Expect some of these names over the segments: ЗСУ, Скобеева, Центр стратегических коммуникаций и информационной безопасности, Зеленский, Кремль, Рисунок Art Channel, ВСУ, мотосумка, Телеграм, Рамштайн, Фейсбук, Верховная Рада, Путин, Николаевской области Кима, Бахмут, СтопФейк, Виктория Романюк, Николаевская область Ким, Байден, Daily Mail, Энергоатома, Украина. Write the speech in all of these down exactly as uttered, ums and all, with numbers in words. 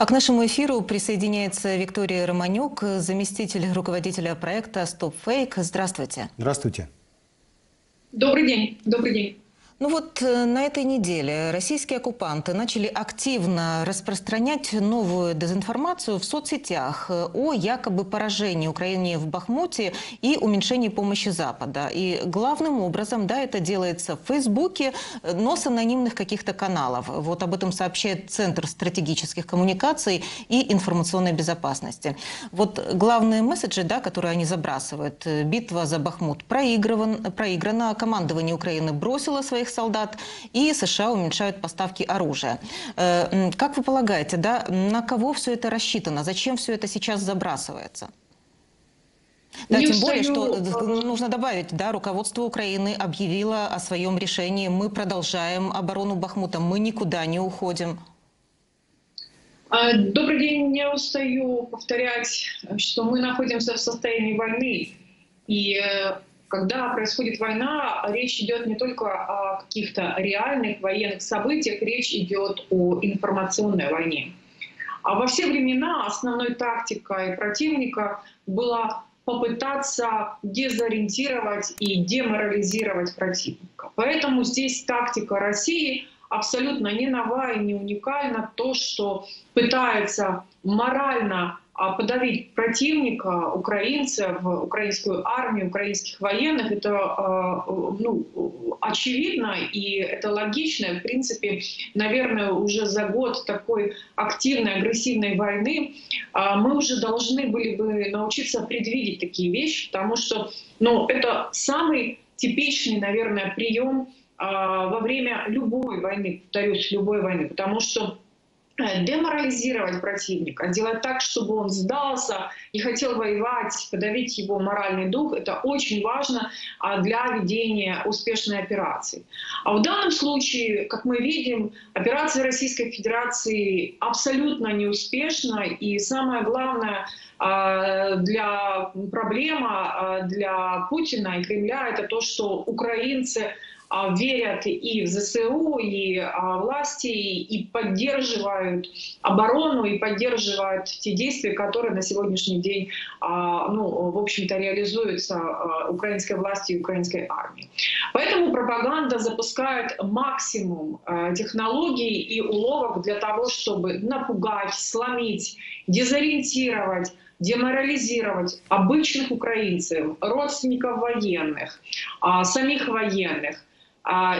А к нашему эфиру присоединяется Виктория Романюк, заместитель руководителя проекта «СтопФейк». Здравствуйте. Здравствуйте. Добрый день. Добрый день. Ну вот на этой неделе российские оккупанты начали активно распространять новую дезинформацию в соцсетях о якобы поражении Украины в Бахмуте и уменьшении помощи Запада. И главным образом, да, это делается в Фейсбуке, но с анонимных каких-то каналов. Вот об этом сообщает Центр стратегических коммуникаций и информационной безопасности. Вот главные месседжи, да, которые они забрасывают: битва за Бахмут проигран, проиграна, командование Украины бросило своих солдат, и США уменьшают поставки оружия. Как вы полагаете, да, на кого все это рассчитано? Зачем все это сейчас забрасывается? Да, тем более, что нужно добавить, да, руководство Украины объявило о своем решении: мы продолжаем оборону Бахмута, мы никуда не уходим. Добрый день, не устаю повторять, что мы находимся в состоянии войны, и когда происходит война, речь идет не только о каких-то реальных военных событиях, речь идет о информационной войне. А во все времена основной тактикой противника было попытаться дезориентировать и деморализировать противника. Поэтому здесь тактика России абсолютно не нова и не уникальна. То, что пытается морально подавить противника, украинцев, украинскую армию, украинских военных, это ну, очевидно и это логично. В принципе, наверное, уже за год такой активной, агрессивной войны мы уже должны были бы научиться предвидеть такие вещи, потому что ну, это самый типичный, наверное, прием во время любой войны, повторюсь, любой войны, потому что деморализировать противника, делать так, чтобы он сдался, не хотел воевать, подавить его моральный дух, это очень важно для ведения успешной операции. А в данном случае, как мы видим, операция Российской Федерации абсолютно неуспешна, и самое главное для проблема для Путина и Кремля — это то, что украинцы верят и в ЗСУ, и власти, и поддерживают оборону, и поддерживают те действия, которые на сегодняшний день, ну, в общем-то, реализуются украинской властью и украинской армией. Поэтому пропаганда запускает максимум технологий и уловок для того, чтобы напугать, сломить, дезориентировать, деморализировать обычных украинцев, родственников военных, самих военных.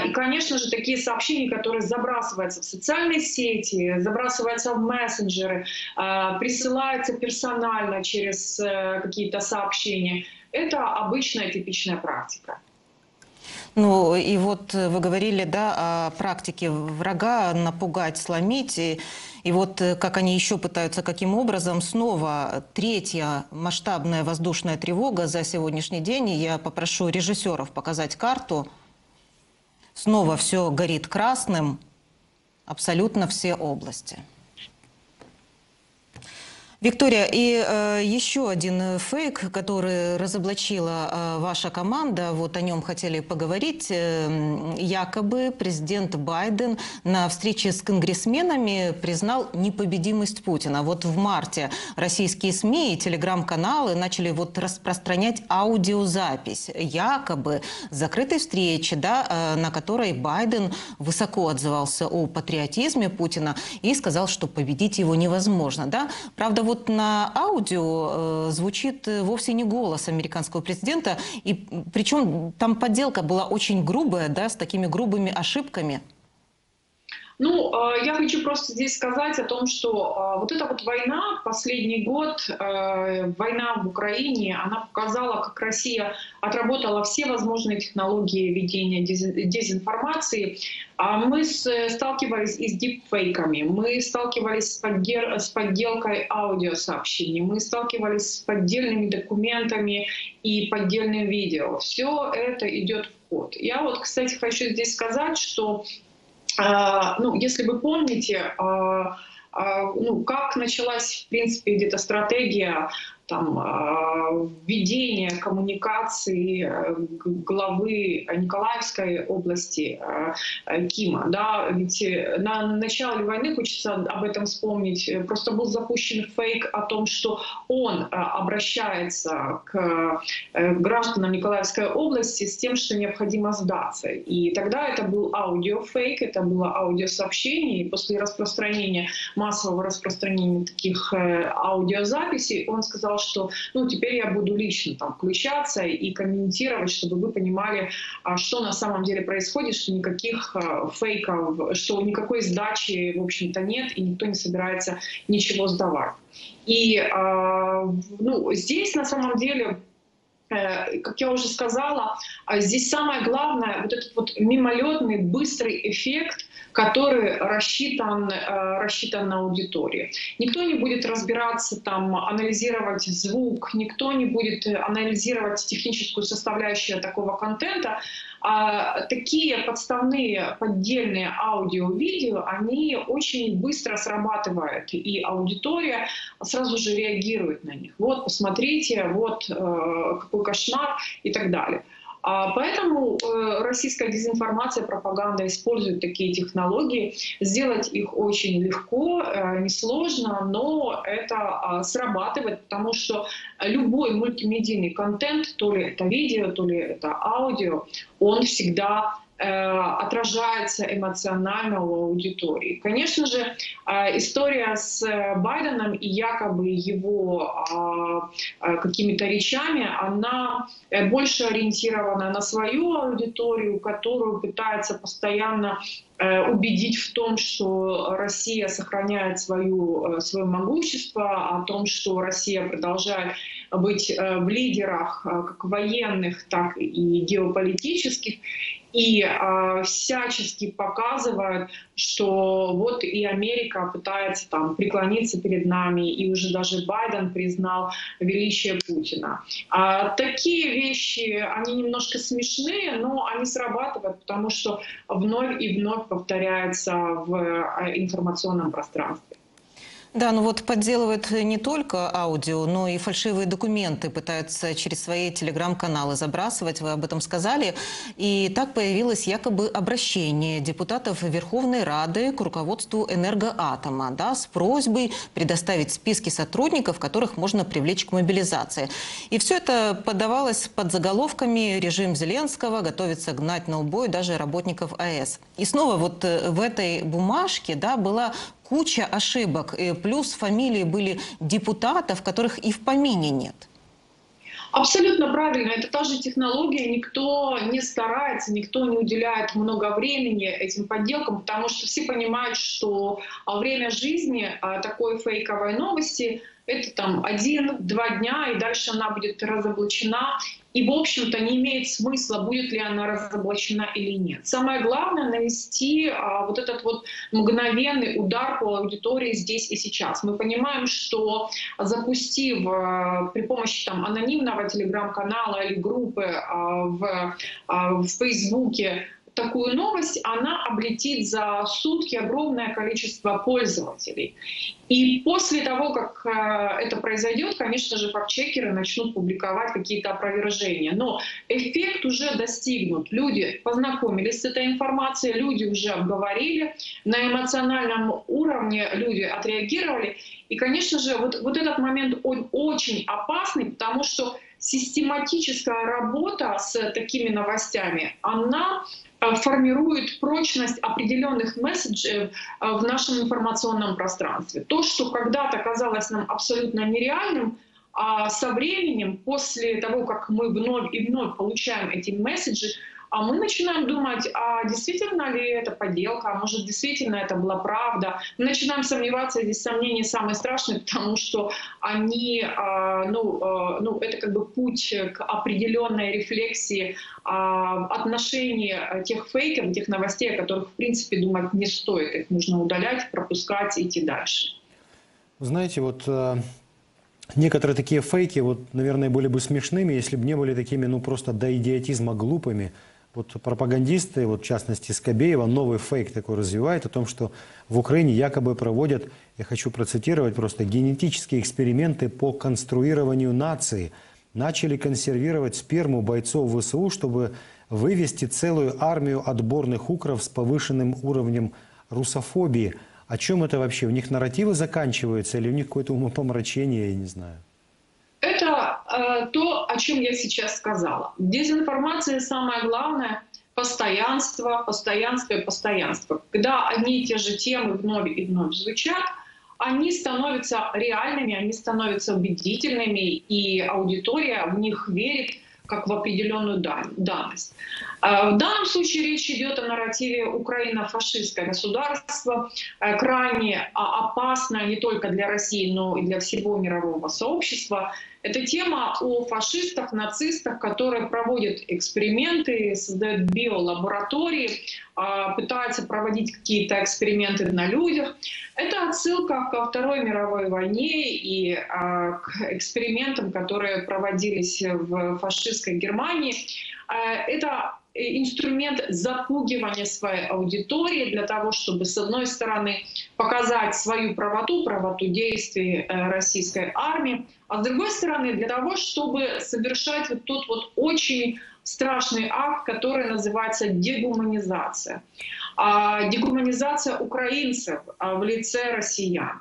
И, конечно же, такие сообщения, которые забрасываются в социальные сети, забрасываются в мессенджеры, присылаются персонально через какие-то сообщения, это обычная типичная практика. Ну и вот вы говорили, да, о практике врага напугать, сломить. И, и вот как они еще пытаются, каким образом. Снова третья масштабная воздушная тревога за сегодняшний день. Я попрошу режиссеров показать карту. Снова все горит красным. Абсолютно все области. Виктория, и э, еще один фейк, который разоблачила э, ваша команда, вот о нем хотели поговорить. Э, якобы президент Байден на встрече с конгрессменами признал непобедимость Путина. Вот в марте российские СМИ и телеграм-каналы начали вот распространять аудиозапись якобы закрытой встречи, да, э, на которой Байден высоко отзывался о патриотизме Путина и сказал, что победить его невозможно. Да? Правда, вот на аудио э, звучит вовсе не голос американского президента, и причем там подделка была очень грубая, да, с такими грубыми ошибками. Ну, э, я хочу просто здесь сказать о том, что э, вот эта вот война, последний год, э, война в Украине, она показала, как Россия отработала все возможные технологии ведения дезинформации. Мы сталкивались и с дипфейками, мы сталкивались с, поддел с подделкой аудиосообщений, мы сталкивались с поддельными документами и поддельным видео. Все это идет в ход. Я вот, кстати, хочу здесь сказать, что, ну, если вы помните, ну, как началась, в принципе, где-то стратегия там, введение коммуникации главы Николаевской области Кима. Да? Ведь на начале войны, хочется об этом вспомнить, просто был запущен фейк о том, что он обращается к гражданам Николаевской области с тем, что необходимо сдаться. И тогда это был аудиофейк, это было аудиосообщение, и после распространения, массового распространения таких аудиозаписей, он сказал, что ну, теперь я буду лично там включаться и комментировать, чтобы вы понимали, что на самом деле происходит, что никаких фейков, что никакой сдачи, в общем-то, нет, и никто не собирается ничего сдавать. И ну, здесь, на самом деле, как я уже сказала, здесь самое главное вот этот вот мимолетный быстрый эффект, который рассчитан, рассчитан на аудиторию. Никто не будет разбираться, там, анализировать звук, никто не будет анализировать техническую составляющую такого контента. А такие подставные, поддельные аудио-видео, они очень быстро срабатывают, и аудитория сразу же реагирует на них. Вот, посмотрите, вот какой кошмар и так далее. Поэтому российская дезинформация, пропаганда использует такие технологии. Сделать их очень легко, несложно, но это срабатывает, потому что любой мультимедийный контент, то ли это видео, то ли это аудио, он всегда отражается эмоционально у аудитории. Конечно же, история с Байденом и якобы его какими-то речами, она больше ориентирована на свою аудиторию, которую пытается постоянно убедить в том, что Россия сохраняет свою, свое могущество, о том, что Россия продолжает быть в лидерах как военных, так и геополитических. И э, всячески показывают, что вот и Америка пытается там преклониться перед нами, и уже даже Байден признал величие Путина. А такие вещи, они немножко смешные, но они срабатывают, потому что вновь и вновь повторяются в информационном пространстве. Да, ну вот подделывают не только аудио, но и фальшивые документы пытаются через свои телеграм-каналы забрасывать, вы об этом сказали. И так появилось якобы обращение депутатов Верховной Рады к руководству «Энергоатома», да, с просьбой предоставить списки сотрудников, которых можно привлечь к мобилизации. И все это подавалось под заголовками «Режим Зеленского готовится гнать на убой даже работников АЭС». И снова вот в этой бумажке, да, была куча ошибок, плюс фамилии были депутатов, которых и в помине нет. Абсолютно правильно. Это та же технология. Никто не старается, никто не уделяет много времени этим подделкам, потому что все понимают, что время жизни такой фейковой новости – это там один-два дня, и дальше она будет разоблачена. И, в общем-то, не имеет смысла, будет ли она разоблачена или нет. Самое главное — нанести а, вот этот вот мгновенный удар по аудитории здесь и сейчас. Мы понимаем, что запустив а, при помощи там, анонимного телеграм-канала или группы а, в, а, в Фейсбуке такую новость, она облетит за сутки огромное количество пользователей. И после того, как это произойдет, конечно же, фактчекеры начнут публиковать какие-то опровержения. Но эффект уже достигнут. Люди познакомились с этой информацией, люди уже обговорили, на эмоциональном уровне люди отреагировали. И, конечно же, вот, вот этот момент, он очень опасный, потому что систематическая работа с такими новостями, она формирует прочность определенных месседжей в нашем информационном пространстве. То, что когда-то казалось нам абсолютно нереальным, а со временем, после того, как мы вновь и вновь получаем эти месседжи, а мы начинаем думать, а действительно ли это подделка, а может действительно это была правда. Мы начинаем сомневаться, здесь сомнения самые страшные, потому что они, ну, ну, это как бы путь к определенной рефлексии отношений тех фейков, тех новостей, о которых в принципе думать не стоит. Их нужно удалять, пропускать, идти дальше. Вы знаете, вот некоторые такие фейки, вот, наверное, были бы смешными, если бы не были такими, ну, просто до идиотизма глупыми. вот пропагандисты, вот в частности Скобеева, новый фейк такой развивает о том, что в Украине якобы проводят, я хочу процитировать просто, генетические эксперименты по конструированию нации. Начали консервировать сперму бойцов ВСУ, чтобы вывести целую армию отборных укров с повышенным уровнем русофобии. О чем это вообще? У них нарративы заканчиваются или у них какое-то умопомрачение, я не знаю? Это э, то, о чем я сейчас сказала. Дезинформация, самое главное, постоянство, постоянство и постоянство. Когда одни и те же темы вновь и вновь звучат, они становятся реальными, они становятся убедительными, и аудитория в них верит как в определенную данность. В данном случае речь идет о нарративе «Украина – фашистское государство», крайне опасное не только для России, но и для всего мирового сообщества. Это тема о фашистах, нацистах, которые проводят эксперименты, создают биолаборатории, пытаются проводить какие-то эксперименты на людях. Это отсылка ко Второй мировой войне и к экспериментам, которые проводились в фашистской Германии. Это инструмент запугивания своей аудитории для того, чтобы, с одной стороны, показать свою правоту, правоту действий российской армии, а с другой стороны, для того, чтобы совершать вот тот вот очень страшный акт, который называется дегуманизация. Дегуманизация украинцев в лице россиян.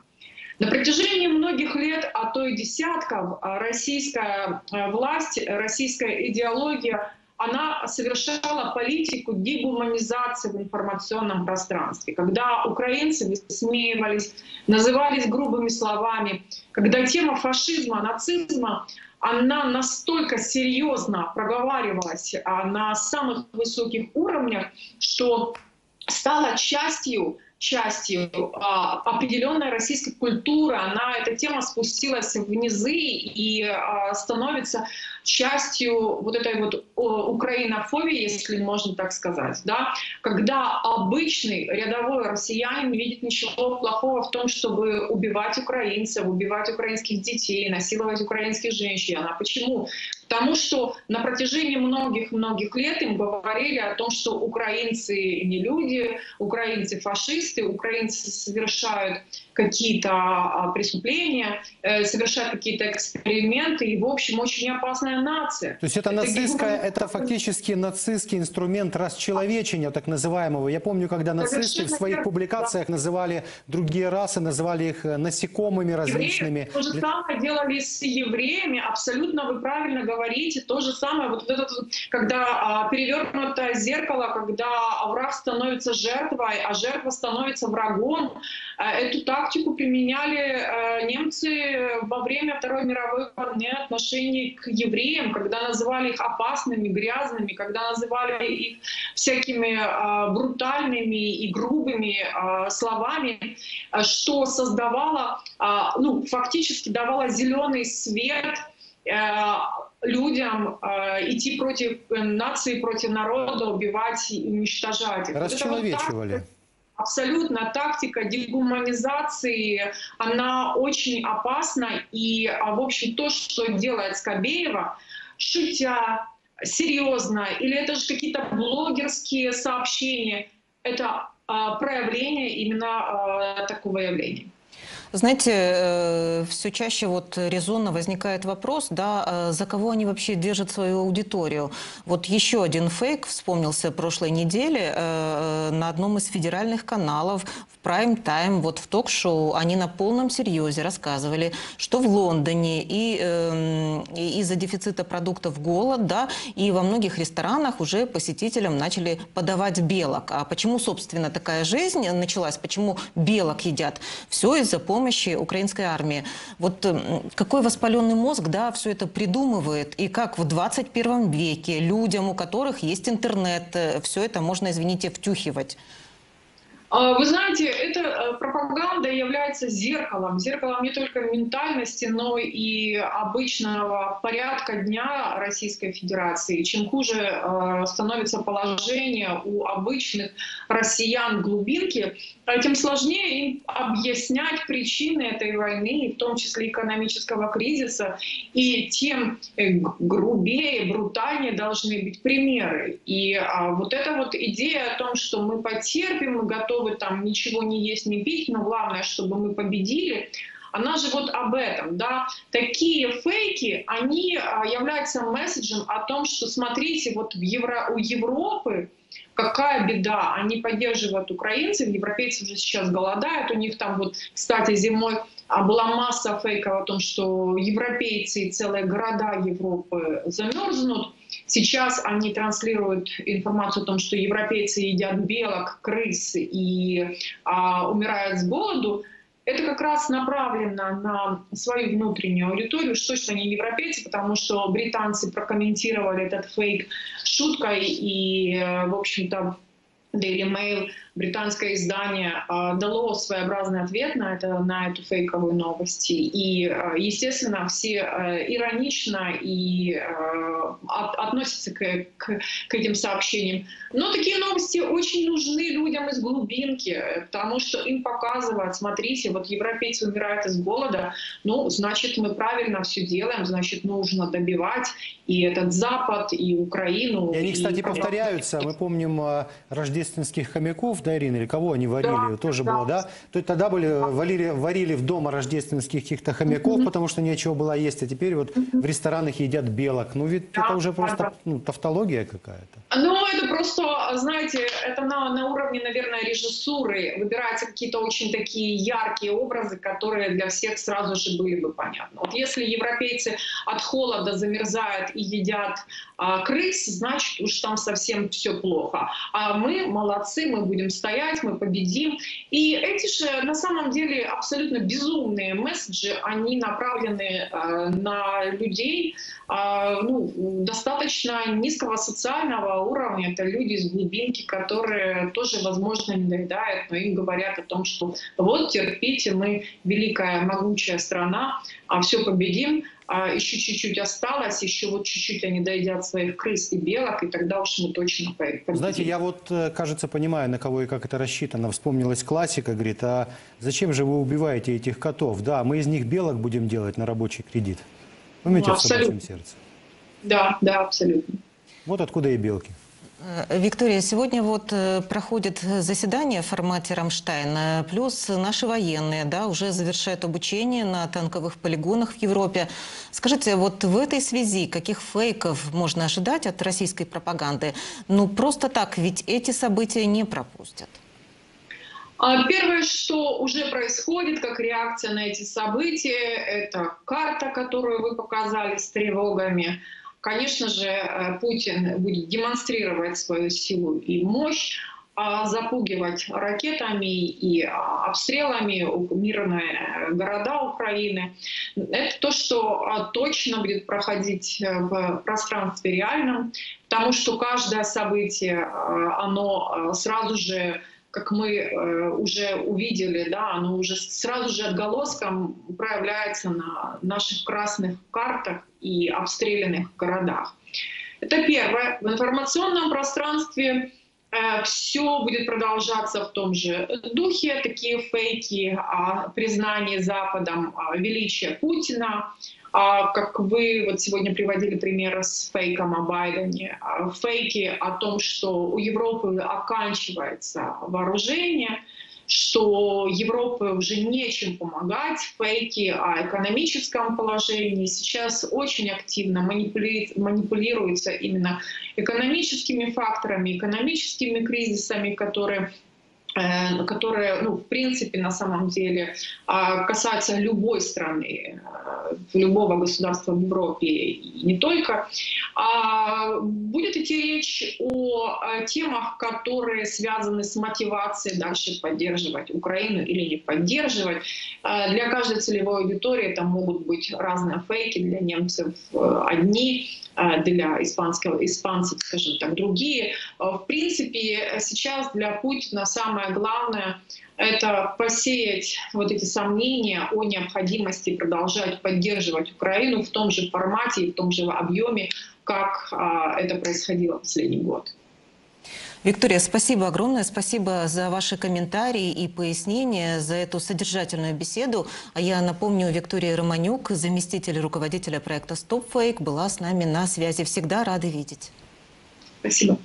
На протяжении многих лет, а то и десятков, российская власть, российская идеология, она совершала политику дегуманизации в информационном пространстве, когда украинцы высмеивались, назывались грубыми словами, когда тема фашизма, нацизма, она настолько серьезно проговаривалась на самых высоких уровнях, что стала частью, частью определенной российской культуры. Она, эта тема спустилась в низы и становится частью вот этой вот украинофобии, если можно так сказать, да, когда обычный рядовой россиянин не видит ничего плохого в том, чтобы убивать украинцев, убивать украинских детей, насиловать украинских женщин. А почему? Потому что на протяжении многих-многих лет им говорили о том, что украинцы не люди, украинцы фашисты, украинцы совершают какие-то преступления, совершают какие-то эксперименты и, в общем, очень опасная нация. То есть это, это нацистская, гигантская... это фактически нацистский инструмент расчеловечения так называемого. Я помню, когда нацисты в своих публикациях называли другие расы, назвали их насекомыми различными. Евреи то же самое делали с евреями, абсолютно вы правильно говорите, то же самое, вот этот, когда перевернутое зеркало, когда враг становится жертвой, а жертва становится врагом, эту так Тактику применяли немцы во время Второй мировой войны в отношении к евреям, когда называли их опасными, грязными, когда называли их всякими брутальными и грубыми словами, что создавало, ну, фактически давало зеленый свет людям идти против нации, против народа, убивать и уничтожать их. Расчеловечивали. Абсолютно тактика дегуманизации, она очень опасна. И, в общем, то, что делает Скобеева, шутя, серьезно, или это же какие-то блогерские сообщения, это а, проявление именно а, такого явления. Знаете, все чаще вот резонно возникает вопрос, да, за кого они вообще держат свою аудиторию. Вот еще один фейк вспомнился прошлой неделе на одном из федеральных каналов в прайм-тайм, вот в ток-шоу. Они на полном серьезе рассказывали, что в Лондоне и, и из-за дефицита продуктов голод, да, и во многих ресторанах уже посетителям начали подавать белок. А почему, собственно, такая жизнь началась? Почему белок едят? Все из-за помощи украинской армии. Вот какой воспаленный мозг, да, все это придумывает, и как в двадцать первом веке людям, у которых есть интернет, все это можно, извините, втюхивать. Вы знаете, эта пропаганда является зеркалом, зеркалом не только ментальности, но и обычного порядка дня Российской Федерации. Чем хуже становится положение у обычных россиян глубинки, тем сложнее им объяснять причины этой войны, в том числе экономического кризиса, и тем грубее, брутальнее должны быть примеры. И вот эта вот идея о том, что мы потерпим, мы готовы там ничего не есть, не пить, но главное, чтобы мы победили. Она же вот об этом, да. Такие фейки, они являются месседжем о том, что смотрите, вот в Евро... у Европы какая беда, они поддерживают украинцев, европейцы уже сейчас голодают, у них там вот, кстати, зимой была масса фейков о том, что европейцы и целые города Европы замерзнут. Сейчас они транслируют информацию о том, что европейцы едят белок, крыс и а, умирают с голоду. Это как раз направлено на свою внутреннюю аудиторию, что точно не европейцы, потому что британцы прокомментировали этот фейк шуткой, и, в общем-то, Daily Mail, британское издание, дало своеобразный ответ на, это, на эту фейковую новость. И, естественно, все иронично и от, относятся к, к, к этим сообщениям. Но такие новости очень нужны людям из глубинки, потому что им показывают, смотрите, вот европейцы умирают из голода, ну, значит, мы правильно все делаем, значит, нужно добивать и этот Запад, и Украину. И они, кстати, и... повторяются. Мы помним рождественских хомяков, да, Ирина, или кого они варили, да, тоже да. было, да? То есть тогда были, варили, варили в дома рождественских каких-то хомяков, mm-hmm. потому что нечего было есть, а теперь вот mm-hmm. в ресторанах едят белок. Ну, ведь да, это уже просто да. ну, тавтология какая-то. Ну, это просто, знаете, это на, на уровне, наверное, режиссуры. Выбираются какие-то очень такие яркие образы, которые для всех сразу же были бы понятны. Вот если европейцы от холода замерзают и едят а, крыс, значит, уж там совсем все плохо. А мы молодцы, мы будем стоять, мы победим. И эти же, на самом деле, абсолютно безумные месседжи, они направлены э, на людей э, ну, достаточно низкого социального уровня. Это люди из глубинки, которые тоже, возможно, не доедают, но им говорят о том, что вот, терпите, мы великая, могучая страна, а все победим. А еще чуть-чуть осталось, еще вот чуть-чуть они доедят своих крыс и белок, и тогда уж мы точно победим. Знаете, я вот, кажется, понимаю, на кого и как это рассчитано. Вспомнилась классика, говорит, а зачем же вы убиваете этих котов? Да, мы из них белок будем делать на рабочий кредит. Помните, ну, в собачьем сердце? Да, да, абсолютно. Вот откуда и белки. Виктория, сегодня вот проходит заседание в формате Рамштайна, плюс наши военные, да, уже завершают обучение на танковых полигонах в Европе. Скажите, вот в этой связи каких фейков можно ожидать от российской пропаганды? Ну, просто так, ведь эти события не пропустят. Первое, что уже происходит, как реакция на эти события, это карта, которую вы показали с тревогами. Конечно же, Путин будет демонстрировать свою силу и мощь, запугивать ракетами и обстрелами мирные города Украины. Это то, что точно будет проходить в пространстве реальном, потому что каждое событие, оно сразу же, как мы уже увидели, да, оно уже сразу же отголоском проявляется на наших красных картах и обстрелянных городах. Это первое. В информационном пространстве э, все будет продолжаться в том же духе. Такие фейки о признании Западом величия Путина, о, как вы вот сегодня приводили пример с фейком о Байдене, о фейке о том, что у Европы оканчивается вооружение, что Европе уже нечем помогать, фейки о экономическом положении. Сейчас очень активно манипули... манипулируются именно экономическими факторами, экономическими кризисами, которые, э, которые ну, в принципе, на самом деле э, касаются любой страны, э, любого государства в Европе и не только. А будет идти речь о темах, которые связаны с мотивацией дальше поддерживать Украину или не поддерживать. Для каждой целевой аудитории там могут быть разные фейки, для немцев одни, для испанского, испанцев, скажем так, другие. В принципе, сейчас для Путина самое самое главное — это посеять вот эти сомнения о необходимости продолжать поддерживать Украину в том же формате и в том же объеме, как это происходило в последний год. Виктория, спасибо огромное. Спасибо за ваши комментарии и пояснения, за эту содержательную беседу. А я напомню, Виктория Романюк, заместитель руководителя проекта «СтопФейк», была с нами на связи. Всегда рады видеть. Спасибо.